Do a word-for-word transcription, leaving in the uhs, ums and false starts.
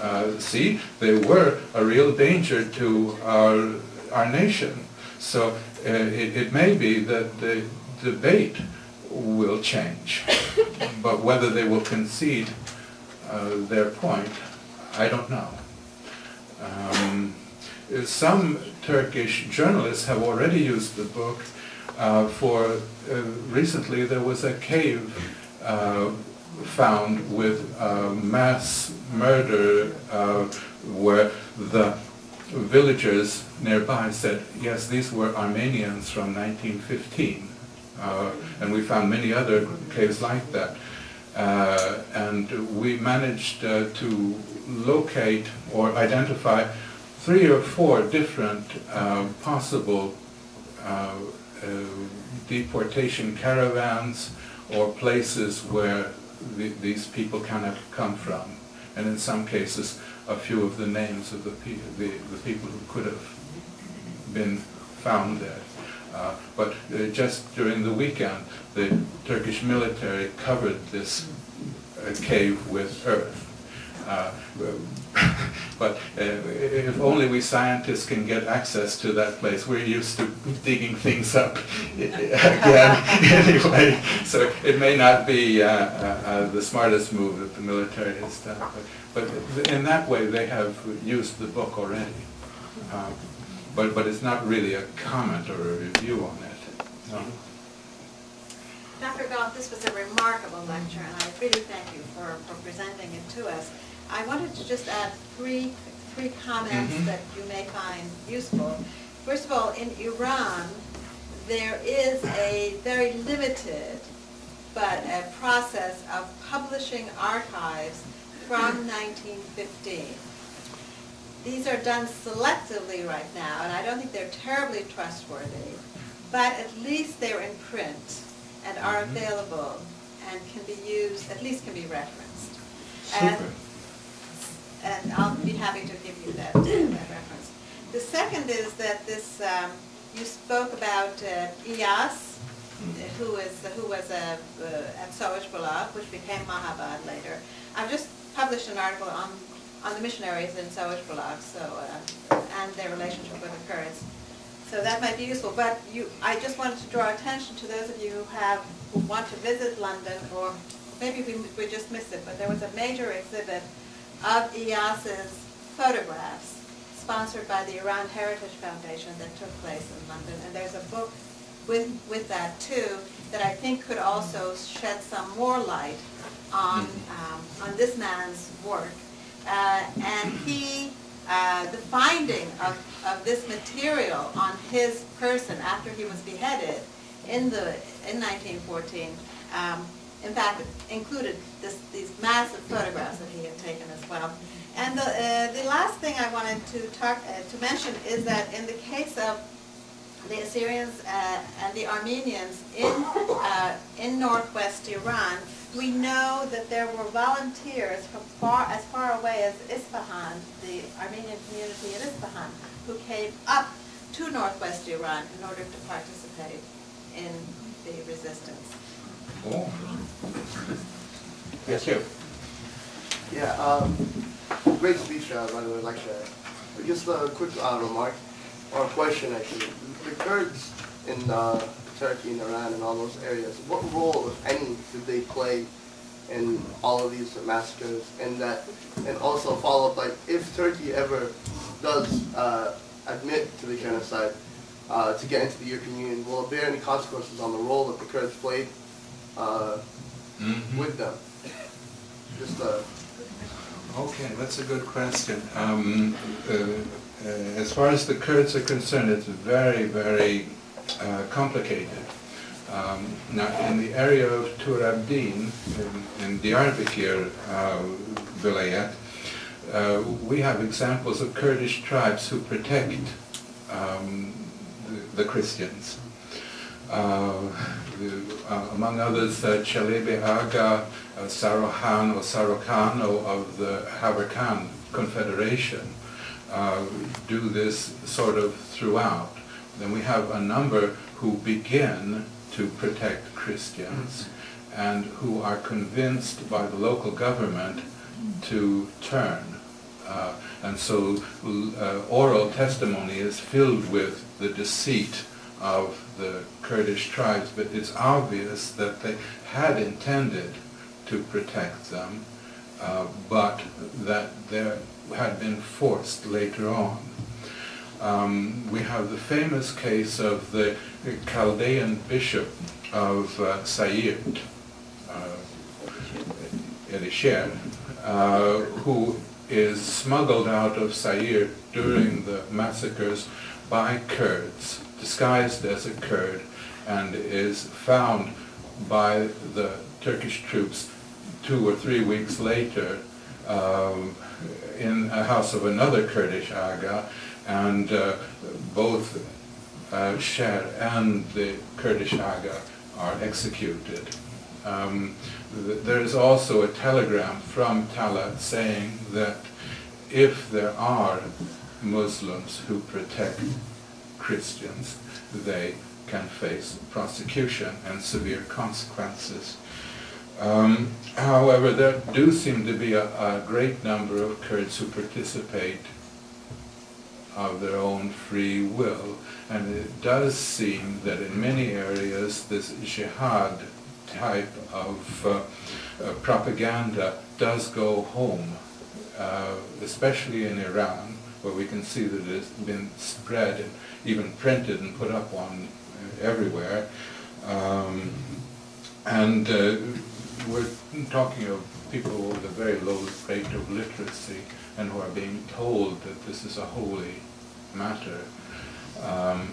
uh, sea, they were a real danger to our, our nation. So uh, it, it may be that the debate will change, but whether they will concede uh, their point, I don't know. Um, some Turkish journalists have already used the book uh, for, uh, recently there was a cave uh, found with uh, mass murder uh, where the villagers nearby said, yes, these were Armenians from nineteen fifteen. Uh, and we found many other caves like that. Uh, and we managed uh, to locate or identify three or four different uh, possible uh, uh, deportation caravans or places where the, these people can have come from. And in some cases, a few of the names of the, pe the, the people who could have been found there. Uh, but uh, just during the weekend, the Turkish military covered this uh, cave with earth. Uh, but uh, if only we scientists can get access to that place. We're used to digging things up again anyway. So it may not be uh, uh, uh, the smartest move that the military has done. But, but in that way, they have used the book already. Um, But, but it's not really a comment or a review on it. No? Doctor Gaunt, this was a remarkable lecture, and I really thank you for, for presenting it to us. I wanted to just add three, three comments mm-hmm. that you may find useful. First of all, in Iran, there is a very limited but a process of publishing archives from nineteen fifteen. These are done selectively right now, and I don't think they're terribly trustworthy, but at least they're in print and are available and can be used, at least can be referenced. And, and I'll be happy to give you that, that reference. The second is that this, um, you spoke about uh, Iyas, who, is, who was a, uh, at Sauj Bulagh, which became Mahabad later. I've just published an article on on the missionaries in Sauj Bulagh, so uh, and their relationship with the Kurds. So that might be useful. But you, I just wanted to draw attention to those of you who have who want to visit London, or maybe we, we just missed it. But there was a major exhibit of Iyas's photographs, sponsored by the Iran Heritage Foundation, that took place in London. And there's a book with with that too that I think could also shed some more light on um, on this man's work. Uh, and he, uh, the finding of, of this material on his person after he was beheaded in the in nineteen fourteen, um, in fact, included this, these massive photographs that he had taken as well. And the uh, the last thing I wanted to talk uh, to mention is that in the case of the Assyrians uh, and the Armenians in uh, in northwest Iran, we know that there were volunteers from far, as far away as Isfahan, the Armenian community in Isfahan, who came up to northwest Iran in order to participate in the resistance. Oh. Yes, you. Yeah, um, great speech, uh, by the way, lecture. Just a quick uh, remark, or a question actually. The Kurds in uh, Turkey and Iran and all those areas, what role, if any, did they play in all of these massacres? And that, and also follow up, like, if Turkey ever does uh, admit to the genocide uh, to get into the European Union, will it bear any consequences on the role that the Kurds played uh, mm-hmm. with them? Just uh, okay, that's a good question. Um, uh, uh, as far as the Kurds are concerned, it's very, very Uh, complicated. Um, now, in the area of Tur Abdin, in, in Diyarbakir, uh, Vilayet, uh, we have examples of Kurdish tribes who protect um, the, the Christians. Uh, the, uh, among others, uh, Chelebe Aga, uh, Sarohan or Sarokhano of the Haberkan Confederation uh, do this sort of throughout. Then we have a number who begin to protect Christians and who are convinced by the local government to turn Uh, and so uh, oral testimony is filled with the deceit of the Kurdish tribes, but it's obvious that they had intended to protect them, uh, but that they had been forced later on. Um, we have the famous case of the Chaldean bishop of uh, Sayirt, uh, Elisher, uh, who is smuggled out of Sayirt during the massacres by Kurds, disguised as a Kurd, and is found by the Turkish troops two or three weeks later um, in a house of another Kurdish Aga, and uh, both uh, Scher and the Kurdish Aga are executed. Um, th there is also a telegram from Talaat saying that if there are Muslims who protect Christians, they can face prosecution and severe consequences. Um, however, there do seem to be a, a great number of Kurds who participate of their own free will, and it does seem that in many areas this jihad type of uh, uh, propaganda does go home, uh, especially in Iran, where we can see that it's been spread and even printed and put up on everywhere. Um, and uh, we're talking of people with a very low rate of literacy and who are being told that this is a holy matter. Um,